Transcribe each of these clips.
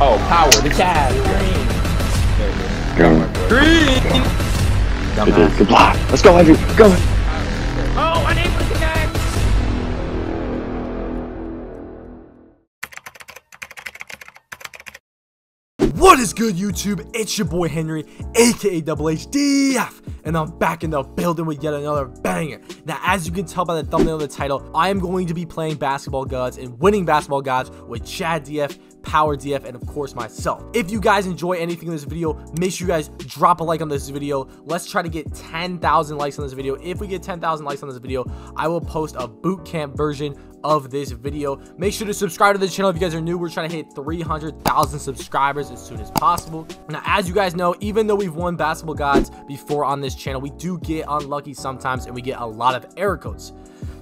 Oh, power the cat. Green. Green. It is. Good block. Let's go, Andrew. Go. Oh, I need the guy. What is good, YouTube? It's your boy Henry, aka Double H DF, and I'm back in the building with yet another banger. Now, as you can tell by the thumbnail of the title, I am going to be playing Basketball Gods and winning Basketball Gods with Chad DF, Power DF, and of course myself. If you guys enjoy anything in this video, make sure you guys drop a like on this video. Let's try to get 10,000 likes on this video. If we get 10,000 likes on this video, I will post a boot camp version of this video. Make sure to subscribe to the channel if you guys are new. We're trying to hit 300,000 subscribers as soon as possible. Now, as you guys know, even though we've won Basketball Gods before on this channel, we do get unlucky sometimes and we get a lot of error codes.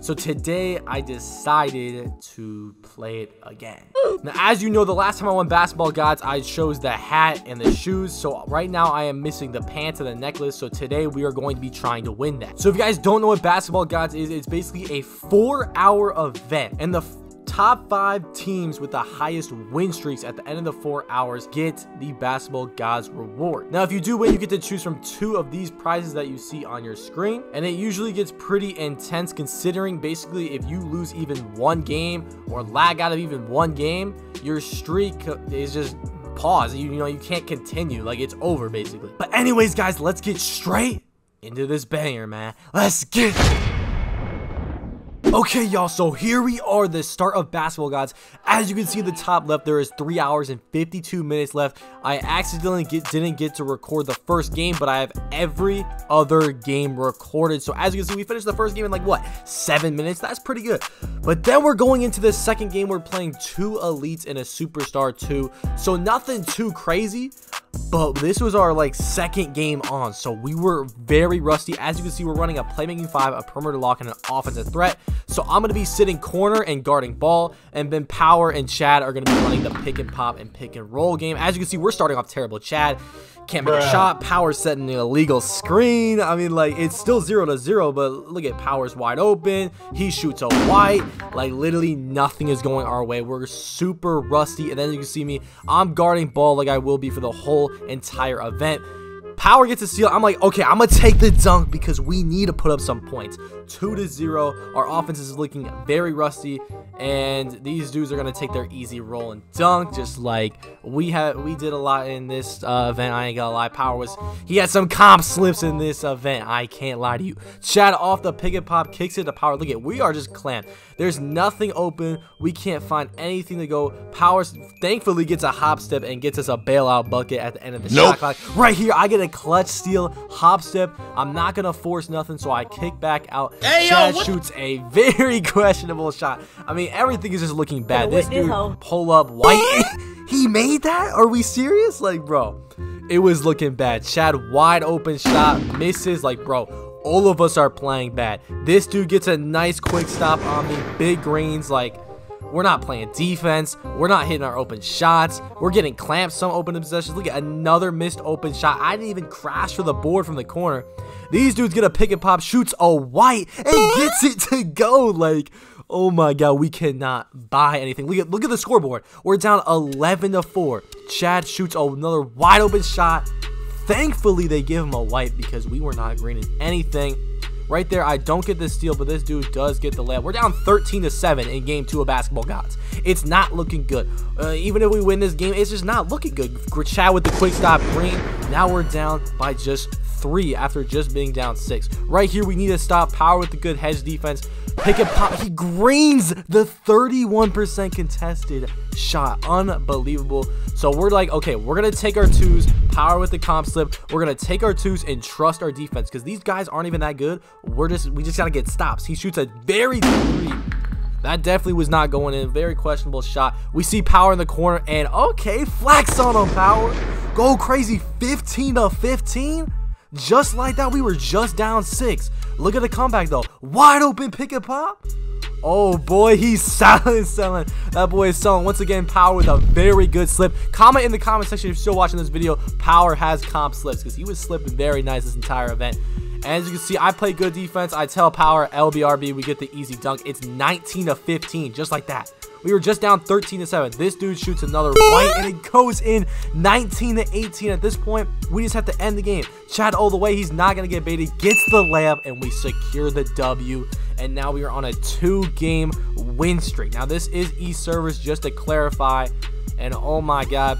So today I decided to play it again. Now, as you know, the last time I won Basketball Gods, I chose the hat and the shoes. So right now I am missing the pants and the necklace. So today we are going to be trying to win that. So if you guys don't know what Basketball Gods is, it's basically a 4-hour event. And the top 5 teams with the highest win streaks at the end of the 4 hours get the Basketball Gods reward. Now, if you do win, you get to choose from 2 of these prizes that you see on your screen, and it usually gets pretty intense, considering basically if you lose even one game or lag out of even one game, your streak is just paused. You know, you can't continue, like, it's over basically. But anyways, guys, let's get straight into this banger, man. Let's get it. Okay, y'all, so here we are, the start of Basketball Gods. As you can see in the top left, there is 3 hours and 52 minutes left. I accidentally didn't get to record the first game, but I have every other game recorded. So as you can see, we finished the first game in like, what, 7 minutes? That's pretty good. But then we're going into the second game. We're playing 2 elites and a superstar 2. So nothing too crazy, but this was our, like, second game on. So we were very rusty. As you can see, we're running a playmaking 5, a perimeter lock, and an offensive threat. So I'm going to be sitting corner and guarding ball, and then Power and Chad are going to be running the pick and pop and pick and roll game. As you can see, we're starting off terrible. Chad can't make a shot. Power setting an illegal screen. I mean, like, it's still 0-0, but look at Power's wide open. He shoots a white. Like, literally nothing is going our way. We're super rusty. And then you can see me, I'm guarding ball like I will be for the whole entire event. Power gets a steal. I'm like, okay, I'm going to take the dunk because we need to put up some points. 2-0. Our offense is looking very rusty, and these dudes are going to take their easy roll and dunk, just like we did a lot in this event. I ain't going to lie. Power was, he had some comp slips in this event. I can't lie to you. Chad off the pick and pop, kicks it to Power. Look at, we are just clamped. There's nothing open. We can't find anything to go. Power thankfully gets a hop step and gets us a bailout bucket at the end of the shot clock. Right here, I get a clutch steal, hop step. I'm not gonna force nothing, so I kick back out. Hey, Chad shoots a very questionable shot. I mean, everything is just looking bad. This dude pull up white. He made that? Are we serious? Like, bro, it was looking bad. Chad wide open shot misses. Like, bro, all of us are playing bad. This dude gets a nice quick stop on me. Big greens. Like, we're not playing defense. We're not hitting our open shots. We're getting clamped some open possessions. Look at another missed open shot. I didn't even crash for the board from the corner. These dudes get a pick and pop, shoots a white, and gets it to go. Like, oh my God, we cannot buy anything. Look at the scoreboard. We're down 11-4. Chad shoots another wide open shot. Thankfully, they give him a white because we were not greening anything. Right there, I don't get this steal, but this dude does get the layup. We're down 13-7 in game 2 of Basketball Gods. It's not looking good. Even if we win this game, it's just not looking good. Chad with the quick stop, green. Now we're down by just 3 after just being down 6. Right here, we need to stop. Power with the good hedge defense. Pick and pop. He greens the 31% contested shot. Unbelievable. So we're like, okay, we're going to take our 2s. Power with the comp slip. We're going to take our 2s and trust our defense because these guys aren't even that good. We just got to get stops. He shoots a very deep 3. That definitely was not going in. Very questionable shot. We see Power in the corner, and okay, flex on him, Power. Go crazy. 15-15. Just like that, we were just down 6. Look at the comeback, though. Wide open pick and pop. Oh, boy, he's selling. That boy is selling. Once again, Power with a very good slip. Comment in the comment section if you're still watching this video. Power has comp slips because he was slipping very nice this entire event. And as you can see, I play good defense. I tell Power, LBRB, we get the easy dunk. It's 19-15, just like that. We were just down 13-7. This dude shoots another white, and it goes in 19-18. At this point, we just have to end the game. Chad all the way. He's not going to get baited. Gets the layup, and we secure the W. And now we are on a 2-game win streak. Now, this is e-service, just to clarify. And, oh, my God.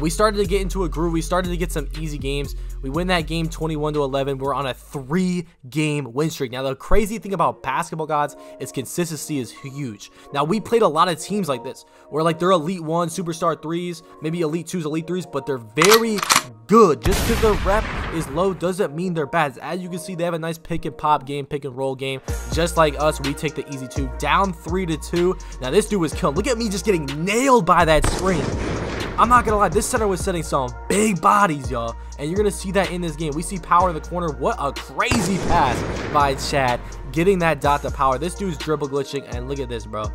We started to get into a groove. We started to get some easy games. We win that game 21-11. We're on a 3-game win streak. Now, the crazy thing about Basketball Gods is consistency is huge. Now, we played a lot of teams like this, where like they're Elite 1, Superstar 3s, maybe Elite 2s, Elite 3s, but they're very good. Just because their rep is low doesn't mean they're bad. As you can see, they have a nice pick and pop game, pick and roll game. Just like us, we take the easy two, down 3-2. Now, this dude was killed. Look at me just getting nailed by that screen. I'm not gonna lie, this center was setting some big bodies, y'all, and you're gonna see that in this game. We see Power in the corner. What a crazy pass by Chad, getting that dot to Power. This dude's dribble glitching, and look at this, bro.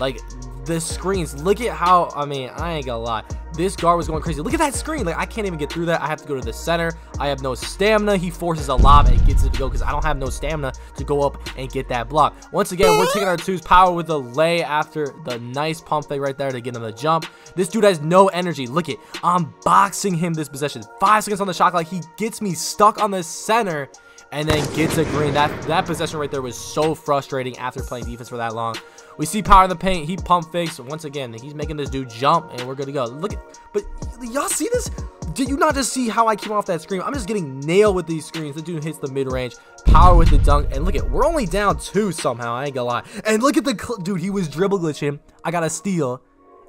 Like, the screens, look at how, I mean, I ain't gonna lie. This guard was going crazy. Look at that screen. Like, I can't even get through that. I have to go to the center. I have no stamina. He forces a lob and gets it to go because I don't have no stamina to go up and get that block. Once again, we're taking our twos. Power with the lay after the nice pump fake right there to get him the jump. This dude has no energy. Look it. I'm boxing him this possession. 5 seconds on the shot clock. He gets me stuck on the center and then gets a green. That possession right there was so frustrating after playing defense for that long. We see Power in the paint. He pump fakes. Once again, he's making this dude jump, and we're good to go. Look at, but y'all see this? Did you not just see how I came off that screen? I'm just getting nailed with these screens. The dude hits the mid-range. Power with the dunk. And look at, we're only down 2 somehow. I ain't gonna lie. And look at the, dude, he was dribble glitching. I got a steal,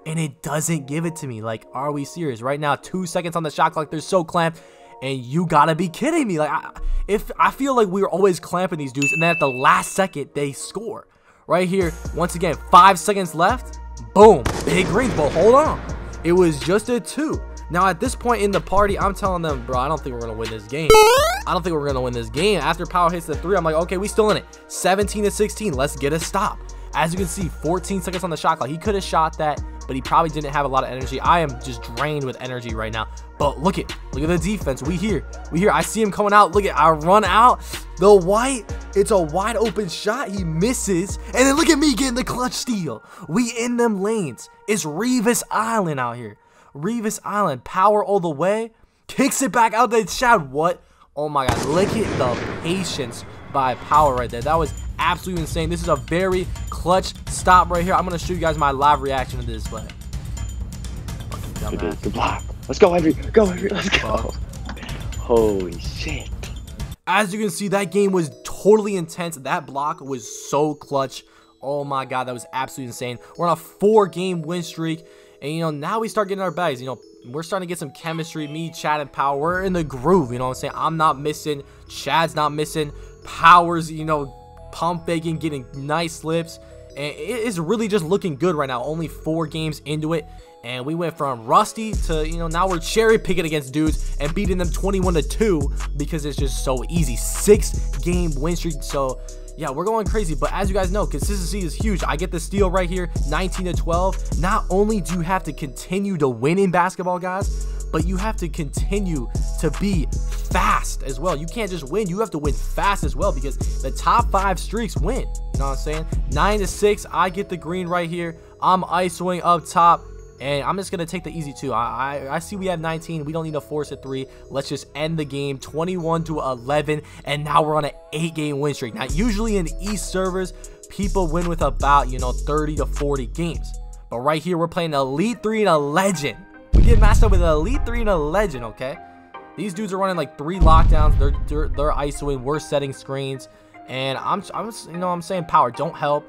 and it doesn't give it to me. Like, are we serious? Right now, 2 seconds on the shot clock. They're so clamped. And you gotta be kidding me. Like, I feel like we were always clamping these dudes, and then at the last second, they score. Right here, once again, 5 seconds left. Boom, big green, but hold on. It was just a 2. Now, at this point in the party, I'm telling them, bro, I don't think we're going to win this game. I don't think we're going to win this game. After Powell hits the 3, I'm like, okay, we still in it. 17-16, let's get a stop. As you can see, 14 seconds on the shot clock. He could have shot that, but he probably didn't have a lot of energy. I am just drained with energy right now. But look it. Look at the defense. We here. I see him coming out. Look at, I run out. The white, it's a wide open shot. He misses. And then look at me getting the clutch steal. We in them lanes. It's Revis Island out here. Revis Island. Power all the way. Kicks it back out to Chad. What? Oh my God. Look at the patience by Power right there. That was absolutely insane. This is a very clutch stop right here. I'm going to show you guys my live reaction to this play. It is the block. Let's go, Henry. Go, Henry. Let's go. Holy shit. As you can see, that game was totally intense. That block was so clutch. Oh my God, that was absolutely insane. We're on a 4-game win streak. And, you know, now we start getting our bags. You know, we're starting to get some chemistry. Me, Chad, and Power, we're in the groove. You know what I'm saying? I'm not missing. Chad's not missing. Power's, you know, pump faking, getting nice slips, and it is really just looking good right now. Only 4 games into it, and we went from rusty to, you know, now we're cherry picking against dudes and beating them 21-2 because it's just so easy. 6-game win streak. So yeah, we're going crazy, but as you guys know, consistency is huge. I get the steal right here, 19-12. Not only do you have to continue to win in Basketball Guys, but you have to continue to be fast as well. You can't just win. You have to win fast as well because the top 5 streaks win. You know what I'm saying? 9-6. I get the green right here. I'm isoing up top, and I'm just going to take the easy 2. I see we have 19. We don't need to force a 3. Let's just end the game 21-11, and now we're on an 8-game win streak. Now, usually in East servers, people win with about, you know, 30 to 40 games. But right here, we're playing Elite 3 and a Legend. We get matched up with an Elite 3 and a Legend, okay? These dudes are running like 3 lockdowns. They're isoing. We're setting screens, and I'm saying, Power, don't help.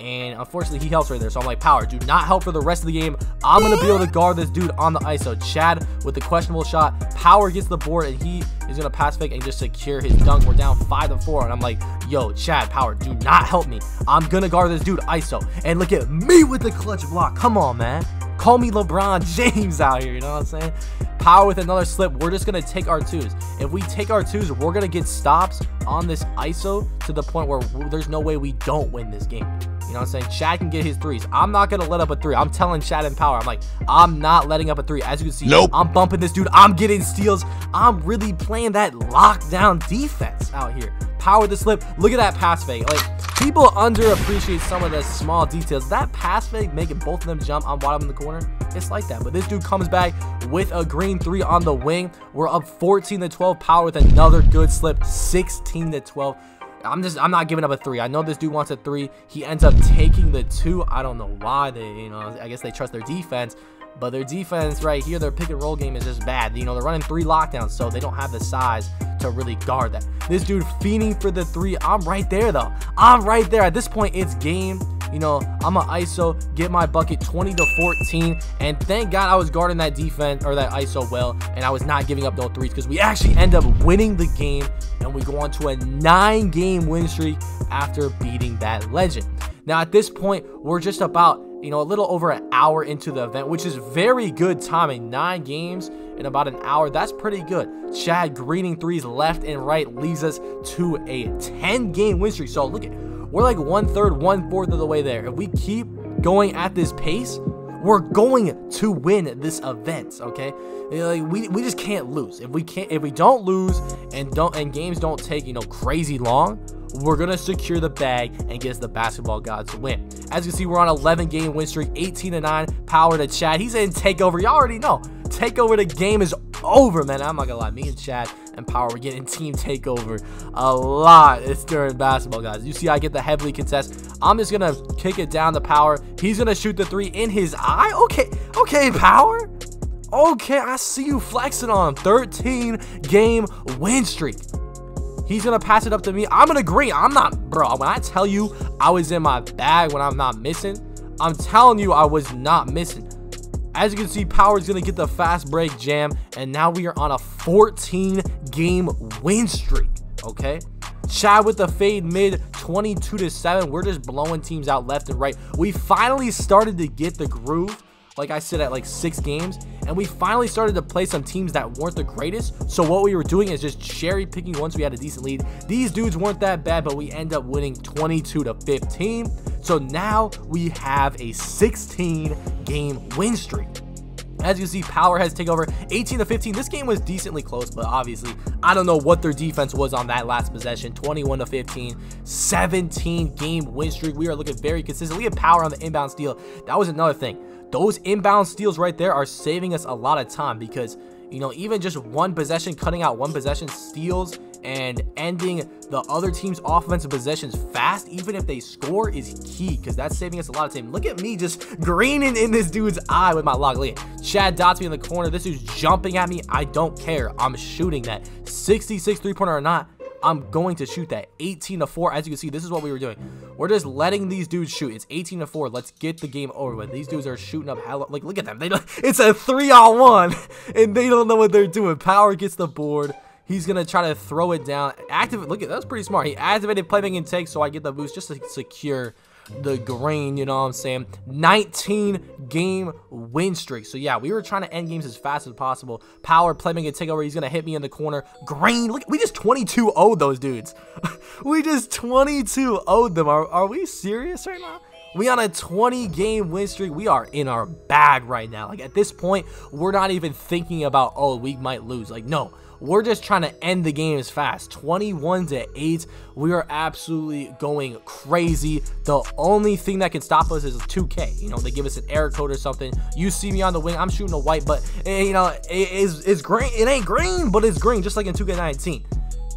And unfortunately, he helps right there. So I'm like, Power, do not help for the rest of the game. I'm gonna be able to guard this dude on the ISO. Chad with the questionable shot. Power gets the board, and he is gonna pass fake and just secure his dunk. We're down 5-4, and I'm like, yo, Chad, Power, do not help me. I'm gonna guard this dude ISO. And look at me with the clutch block. Come on, man. Call me LeBron James out here, you know what I'm saying? Power with another slip. We're just going to take our 2s. If we take our 2s, we're going to get stops on this ISO to the point where there's no way we don't win this game. You know what I'm saying? Chad can get his 3s. I'm not going to let up a 3. I'm telling Chad and Power, I'm like, I'm not letting up a 3. As you can see, nope. I'm bumping this dude. I'm getting steals. I'm really playing that lockdown defense out here. power the slip. Look at that pass fake. Like, people underappreciate some of the small details. That pass fake making both of them jump on bottom in the corner, it's like that. But this dude comes back with a green three on the wing. We're up 14-12, power with another good slip, 16-12. I'm not giving up a three. I know this dude wants a three. He ends up taking the two. I don't know why they, I guess they trust their defense. But their defense right here, their pick and roll game is just bad. You know, they're running three lockdowns, so they don't have the size to really guard that. This dude fiending for the three. I'm right there, though. I'm right there. At this point, it's game. You know, I'm an ISO, get my bucket, 20-14. And thank God I was guarding that defense or that ISO well, and I was not giving up those threes, because we actually end up winning the game, and we go on to a 9-game win streak after beating that legend. Now, at this point, we're just about, you know, a little over an hour into the event, which is very good timing. 9 games in about an hour. That's pretty good. Chad greening threes left and right leads us to a 10-game win streak. So look at, we're like 1/3, 1/4 of the way there. If we keep going at this pace, we're going to win this event, okay? Like, we just can't lose. If we don't lose and games don't take, you know, crazy long, we're going to secure the bag and get the Basketball Gods to win. As you can see, we're on 11-game win streak, 18-9, power to Chad. He's in Takeover. Y'all already know. Takeover, the game is over, man. I'm not going to lie. Me and Chad and Power, we're getting team takeover a lot. It's during Basketball Gods. You see, I get the heavily contest. I'm just going to kick it down to Power. He's going to shoot the three in his eye. Okay. Okay, Power. Okay, I see you flexing on him. 13-game win streak. He's going to pass it up to me. I'm going to agree. I'm not, bro. When I tell you I was in my bag when I'm not missing, I'm telling you I was not missing. As you can see, Power's going to get the fast break jam. And now we are on a 14-game win streak. Okay. Chad with the fade mid, 22-7. We're just blowing teams out left and right. We finally started to get the groove. Like I said, at like 6 games, and we finally started to play some teams that weren't the greatest. So what we were doing is just cherry picking once we had a decent lead. These dudes weren't that bad, but we end up winning 22-15. So now we have a 16-game win streak. As you see, Power has takeover, 18-15. This game was decently close, but obviously, I don't know what their defense was on that last possession. 21-15, 17-game win streak. We are looking very consistent. We had Power on the inbound steal. That was another thing. Those inbound steals right there are saving us a lot of time, because, you know, even just one possession, cutting out one possession, steals and ending the other team's offensive possessions fast, even if they score, is key, because that's saving us a lot of time. Look at me just greening in this dude's eye with my lock. Look at Chad dots me in the corner. This dude's jumping at me. I don't care. I'm shooting that 66 three-pointer or not. I'm going to shoot that. 18-4. As you can see, this is what we were doing. We're just letting these dudes shoot. It's 18-4. Let's get the game over with. These dudes are shooting up hella. Like, look at them. They don't, it's a 3-on-1, and they don't know what they're doing. Power gets the board. He's going to try to throw it down. Activate. Look at that. Was pretty smart. He activated playmaking take, so I get the boost just to secure the green, you know what I'm saying? 19-game win streak. So yeah, we were trying to end games as fast as possible. Power playmaking takeover. He's gonna hit me in the corner. Green. Look, we just 22-0'd those dudes. We just 22-0'd them. Are we serious right now? We on a 20-game win streak. We are in our bag right now. Like, at this point, we're not even thinking about, oh, we might lose. Like, no. We're just trying to end the game as fast. 21-8. We are absolutely going crazy. The only thing that can stop us is 2K. You know, they give us an error code or something. You see me on the wing. I'm shooting a white, but, you know, it's green. It ain't green, but it's green, just like in 2K19.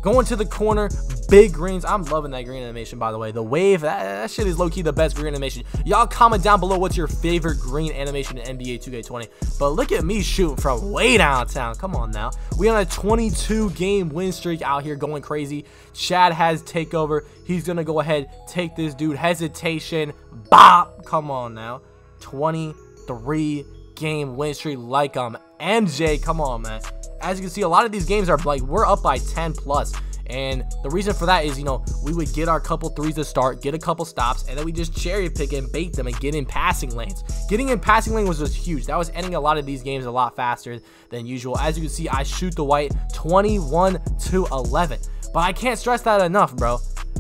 Going to the corner, big greens. I'm loving that green animation, by the way. The wave, that shit is low-key the best green animation. Y'all comment down below what's your favorite green animation in NBA 2K20. But look at me shooting from way downtown. Come on now. We on a 22-game win streak out here going crazy. Chad has takeover. He's going to go ahead, take this dude. Hesitation. Bop. Come on now. 23-game win streak like I'm MJ. Come on, man. As you can see, a lot of these games are like, we're up by 10 plus. And the reason for that is, you know, we would get our couple threes to start, get a couple stops, and then we just cherry pick and bait them and get in passing lanes. Getting in passing lane was just huge. That was ending a lot of these games a lot faster than usual. As you can see, I shoot the white, 21-11. But I can't stress that enough, bro.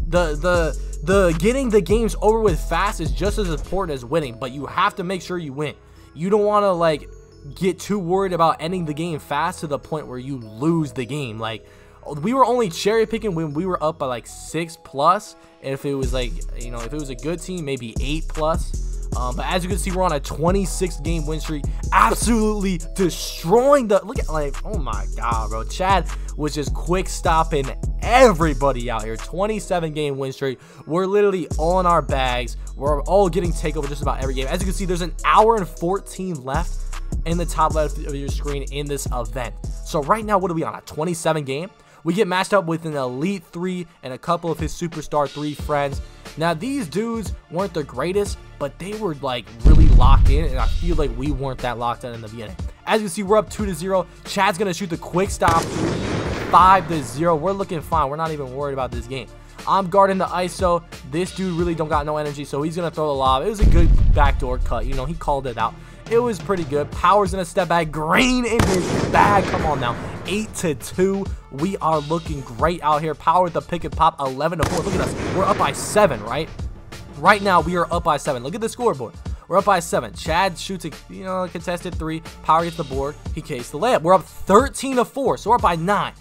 The getting the games over with fast is just as important as winning, but you have to make sure you win. You don't want to, like, get too worried about ending the game fast to the point where you lose the game. Like, we were only cherry picking when we were up by like 6+. If it was like, you know, if it was a good team, maybe 8+. But as you can see, we're on a 26-game win streak, absolutely destroying the look at like, oh my god, bro. Chad was just quick stopping everybody out here. 27-game win streak. We're literally all in our bags. We're all getting takeover just about every game. As you can see, there's an hour and 14 left in the top left of your screen in this event. So right now, what are we on, a 27 game? We get matched up with an Elite 3 and a couple of his Superstar 3 friends. Now, these dudes weren't the greatest, but they were like really locked in, and I feel like we weren't that locked in the beginning. As you can see, we're up 2-0. Chad's gonna shoot the quick stop, 5-0. We're looking fine. We're not even worried about this game. I'm guarding the ISO. This dude really don't got no energy, so he's gonna throw the lob. It was a good backdoor cut. You know, he called it out. It was pretty good. Power's in a step back. Green in his bag. Come on now. 8-2. We are looking great out here. Power with the pick and pop. 11-4. Look at us. We're up by 7, right? Right now, we are up by 7. Look at the scoreboard. We're up by 7. Chad shoots a, you know, contested 3. Power gets the board. He cased the layup. We're up 13-4. So we're up by 9.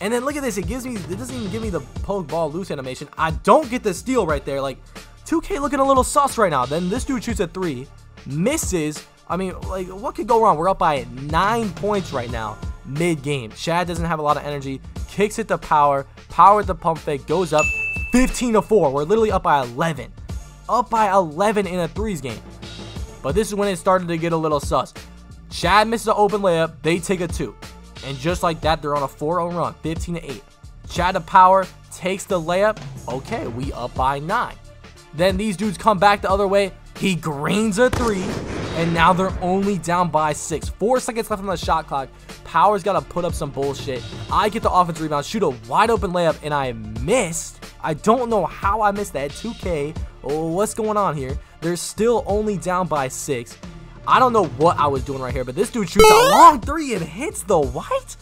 And then look at this. It gives me. It doesn't even give me the poke ball loose animation. I don't get the steal right there. Like 2K looking a little sus right now. Then this dude shoots a 3, misses. I mean, like, what could go wrong? We're up by 9 points right now, mid-game. Chad doesn't have a lot of energy, kicks it to Power. Power at the pump fake goes up 15-4. We're literally up by 11. Up by 11 in a threes game. But this is when it started to get a little sus. Chad misses an open layup. They take a 2. And just like that, they're on a 4-0 run, 15-8. Chad to Power, takes the layup. Okay, we up by 9. Then these dudes come back the other way. He greens a 3. And now they're only down by 6. 4 seconds left on the shot clock. Power's got to put up some bullshit. I get the offense rebound, shoot a wide open layup, and I missed. I don't know how I missed that. 2K, oh, what's going on here? They're still only down by 6. I don't know what I was doing right here, but this dude shoots a long 3 and hits the white.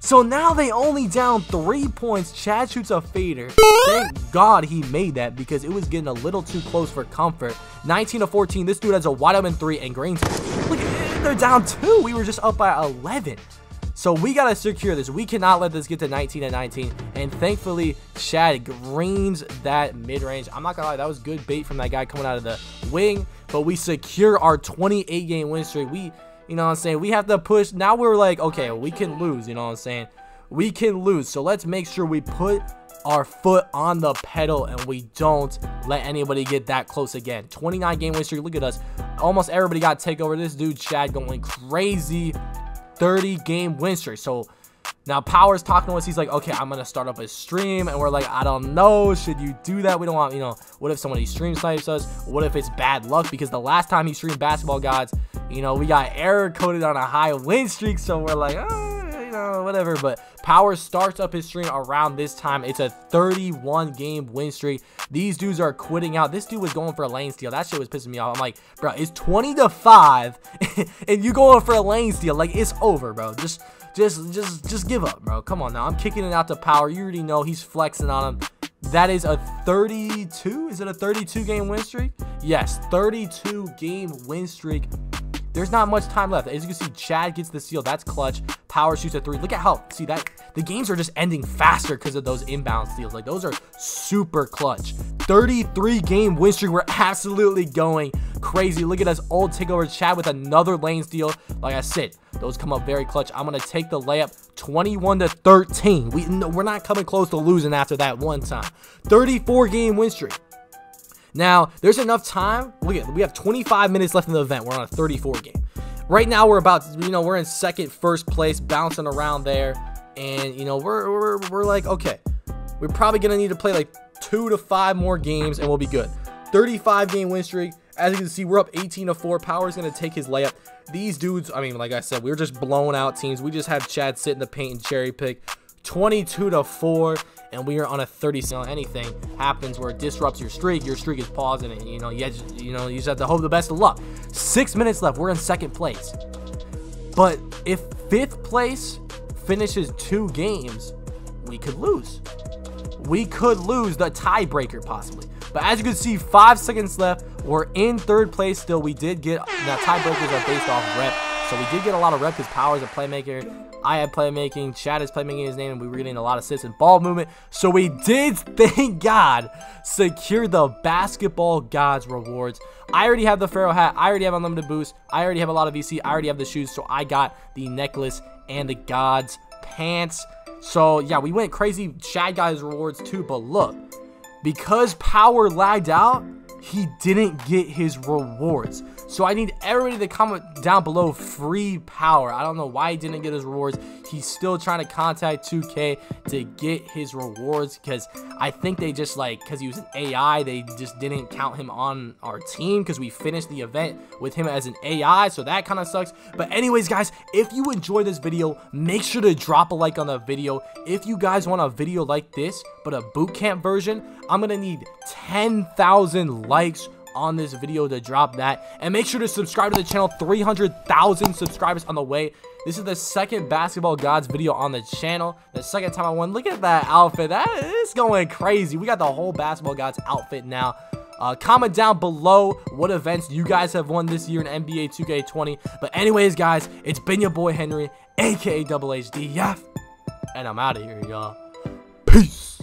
So now they only down 3 points. Chad shoots a fader. Thank God he made that because it was getting a little too close for comfort. 19-14. This dude has a wide open 3 and Green's. Look, they're down 2. We were just up by 11. So we got to secure this. We cannot let this get to 19-19. And thankfully, Chad greens that mid-range. I'm not going to lie. That was good bait from that guy coming out of the wing. But we secure our 28-game win streak. We, you know what I'm saying? We have to push. Now we're like, okay, we can lose. You know what I'm saying? We can lose. So let's make sure we put our foot on the pedal and we don't let anybody get that close again. 29-game win streak. Look at us. Almost everybody got takeover. This dude, Chad, going crazy. 30-game win streak. So now Power's talking to us. He's like, okay, I'm going to start up a stream. And we're like, I don't know. Should you do that? We don't want, you know, what if somebody stream snipes us? What if it's bad luck? Because the last time he streamed Basketball Gods, you know, we got error coded on a high win streak. So we're like, oh, you know, whatever. But Power starts up his stream around this time. It's a 31-game win streak. These dudes are quitting out. This dude was going for a lane steal. That shit was pissing me off. I'm like, bro, it's 20-5 and you going for a lane steal. Like, it's over, bro. Just give up, bro. Come on now. I'm kicking it out to Power. You already know he's flexing on him. That is a 32. Is it a 32-game win streak? Yes, 32-game win streak. There's not much time left. As you can see, Chad gets the steal. That's clutch. Power shoots a 3. Look at how, see that, the games are just ending faster because of those inbound steals. Like, those are super clutch. 33-game win streak. We're absolutely going crazy. Look at us all take over. Chad with another lane steal. Like I said, those come up very clutch. I'm going to take the layup. 21-13. We're not coming close to losing after that one time. 34-game win streak. Now, there's enough time. Look at, we have 25 minutes left in the event. We're on a 34 game. Right now, we're about, you know, we're in second, first place, bouncing around there. And, you know, we're like, okay, we're probably going to need to play like 2 to 5 more games and we'll be good. 35-game win streak. As you can see, we're up 18-4. Power's going to take his layup. These dudes, I mean, like I said, we were just blowing out teams. We just have Chad sit in the paint and cherry pick. 22-4, and we are on a 30. So anything happens where it disrupts your streak is pausing, and you know, you just have to hope the best of luck. 6 minutes left. We're in second place. But if 5th place finishes 2 games, we could lose. We could lose the tiebreaker possibly. But as you can see, 5 seconds left. We're in 3rd place still. We did get now tiebreakers are based off rep. So we did get a lot of rep. His power as a playmaker. I had playmaking. Chad is playmaking his name, and we were getting a lot of assists and ball movement. So we did, thank God, secure the Basketball Gods rewards. I already have the Pharaoh hat. I already have unlimited boost. I already have a lot of VC. I already have the shoes. So I got the necklace and the Gods pants. So yeah, we went crazy. Chad got his rewards too. But look, because power lagged out, he didn't get his rewards. So I need everybody to comment down below free power. I don't know why he didn't get his rewards. He's still trying to contact 2K to get his rewards because I think they just like, because he was an AI, they just didn't count him on our team because we finished the event with him as an AI. So that kind of sucks. But anyways, guys, if you enjoyed this video, make sure to drop a like on the video. If you guys want a video like this, but a boot camp version, I'm going to need 10,000 likes on this video to drop that, and make sure to subscribe to the channel. 300,000 subscribers on the way. This is the second Basketball Gods video on the channel, the second time I won. Look at that outfit, that is going crazy. We got the whole Basketball Gods outfit now. Comment down below what events you guys have won this year in NBA 2K20. But anyways, guys, it's been your boy Henry, aka Double H DF, and I'm out of here, y'all. Peace.